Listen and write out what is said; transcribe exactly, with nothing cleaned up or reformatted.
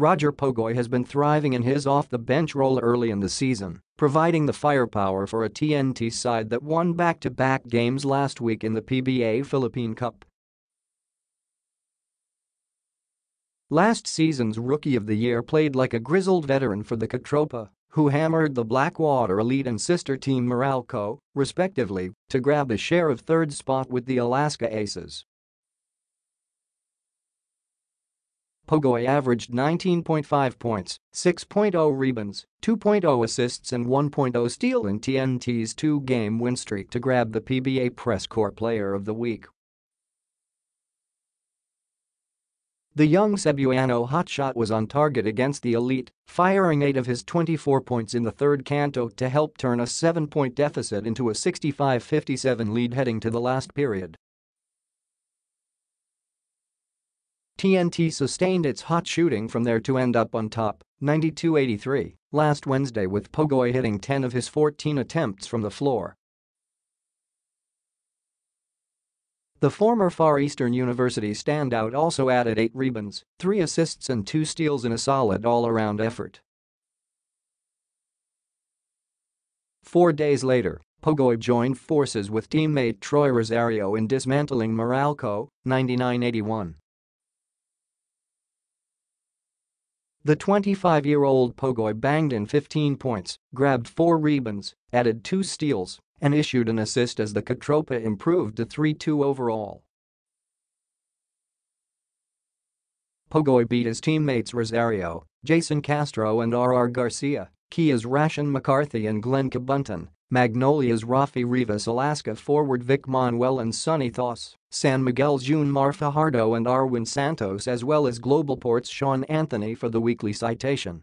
Roger Pogoy has been thriving in his off-the-bench role early in the season, providing the firepower for a T N T side that won back-to-back games last week in the P B A Philippine Cup. Last season's Rookie of the Year played like a grizzled veteran for the Katropa, who hammered the Blackwater Elite and sister team Meralco, respectively, to grab a share of third spot with the Alaska Aces. Pogoy averaged nineteen point five points, six point oh rebounds, two point oh assists and one point oh steal in T N T's two-game win streak to grab the P B A Press Corps Player of the Week. The young Cebuano hotshot was on target against the Elite, firing eight of his twenty-four points in the third canto to help turn a seven-point deficit into a sixty-five fifty-seven lead heading to the last period. T N T sustained its hot shooting from there to end up on top, ninety-two eighty-three, last Wednesday with Pogoy hitting ten of his fourteen attempts from the floor. The former Far Eastern University standout also added eight rebounds, three assists and two steals in a solid all-around effort. Four days later, Pogoy joined forces with teammate Troy Rosario in dismantling Meralco, ninety-nine eighty-one. The twenty-five-year-old Pogoy banged in fifteen points, grabbed four rebounds, added two steals, and issued an assist as the Katropa improved to three two overall. Pogoy beat his teammates Rosario, Jason Castro and R R Garcia, Kia's Rashawn McCarthy and Glenn Khobuntin, Magnolia's Rafi Reavis, Alaska forward Vic Manuel and Sonny Thoss, San Miguel's June Mar Fajardo and Arwind Santos, as well as Globalport's Sean Anthony for the weekly citation.